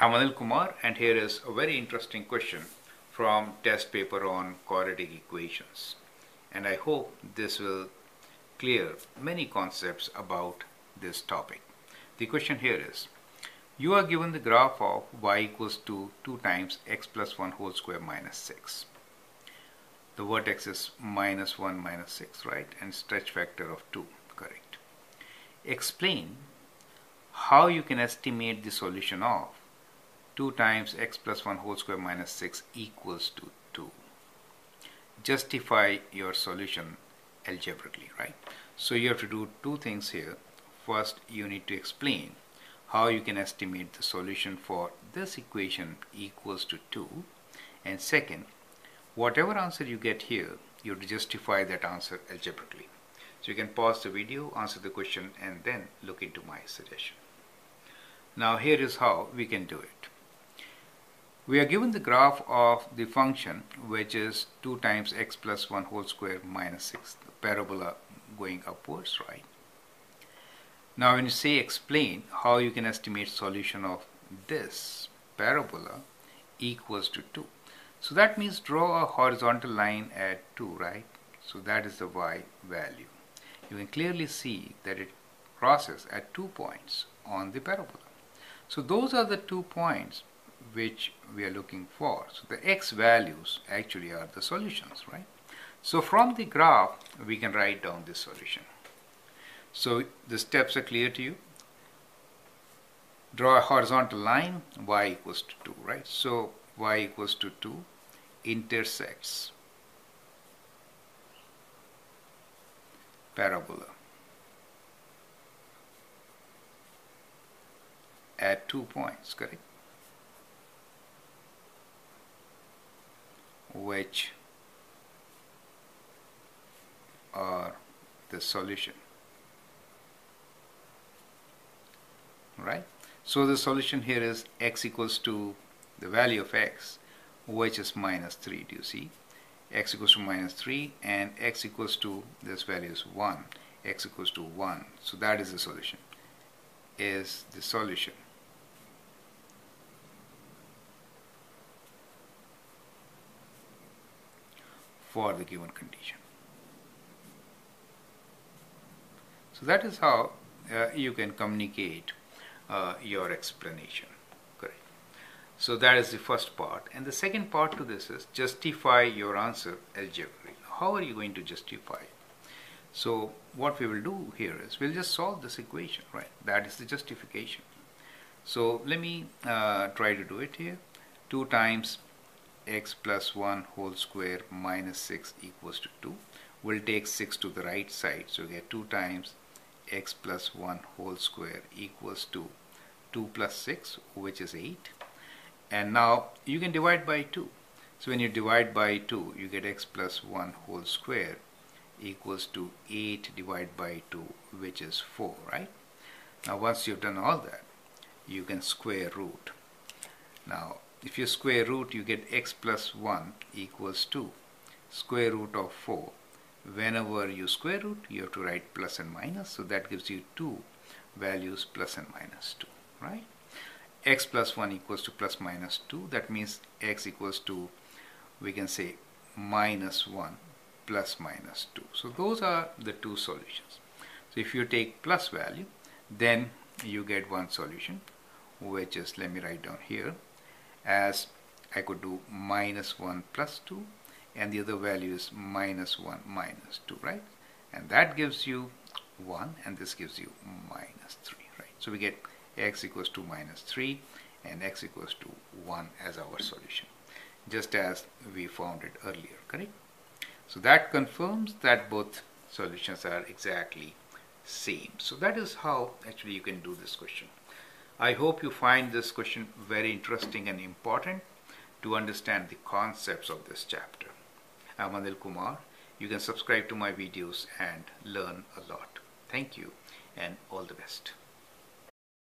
I'm Anil Kumar, and here is a very interesting question from test paper on quadratic equations, and I hope this will clear many concepts about this topic. The question here is, you are given the graph of y equals to 2 times x plus 1 whole square minus 6. The vertex is minus 1 minus 6, right, and stretch factor of 2, correct. Explain how you can estimate the solution of 2 times x plus 1 whole square minus 6 equals to 2. Justify your solution algebraically, right? So you have to do two things here. First, you need to explain how you can estimate the solution for this equation equals to 2, and second, whatever answer you get here, you have to justify that answer algebraically. So you can pause the video, answer the question, and then look into my suggestion. Now here is how we can do it. We are given the graph of the function which is 2 times x plus 1 whole square minus 6, the parabola going upwards, right? Now when you say explain how you can estimate solution of this parabola equals to 2. So that means draw a horizontal line at 2, right? So that is the y value. You can clearly see that it crosses at 2 points on the parabola. So those are the 2 points which we are looking for. So the x values actually are the solutions, right? So from the graph, we can write down this solution. So the steps are clear to you. Draw a horizontal line, y equals to 2, right? So y equals to 2 intersects parabola at 2 points, correct? Which are the solution, right? So the solution here is x equals to the value of x, which is minus 3, do you see? X equals to minus 3, and x equals to, this value is 1, x equals to 1. So that is the solution, for the given condition. So that is how you can communicate your explanation. Correct. So that is the first part, and the second part to this is justify your answer algebraically. How are you going to justify it? So what we will do here is we'll just solve this equation, right? That is the justification. So let me try to do it here. 2 times x plus 1 whole square minus 6 equals to 2. We'll take 6 to the right side, so we get 2 times x plus 1 whole square equals to 2 plus 6, which is 8, and now you can divide by 2. So when you divide by 2, you get x plus 1 whole square equals to 8 divided by 2, which is 4, right? Now once you've done all that, you can square root. Now if you square root, you get x plus 1 equals to square root of 4. Whenever you square root, you have to write plus and minus, so that gives you two values, plus and minus 2, right? X plus 1 equals to plus minus 2. That means x equals to, we can say, minus 1 plus minus 2. So those are the two solutions. So if you take plus value, then you get one solution, which is, let me write down here, as I could do minus 1 plus 2, and the other value is minus 1 minus 2, right? And that gives you 1, and this gives you minus 3, right? So we get x equals to minus 3 and x equals to 1 as our solution, just as we found it earlier, correct? So that confirms that both solutions are exactly same. So that is how actually you can do this question. I hope you find this question very interesting and important to understand the concepts of this chapter. I'm Anil Kumar. You can subscribe to my videos and learn a lot. Thank you, and all the best.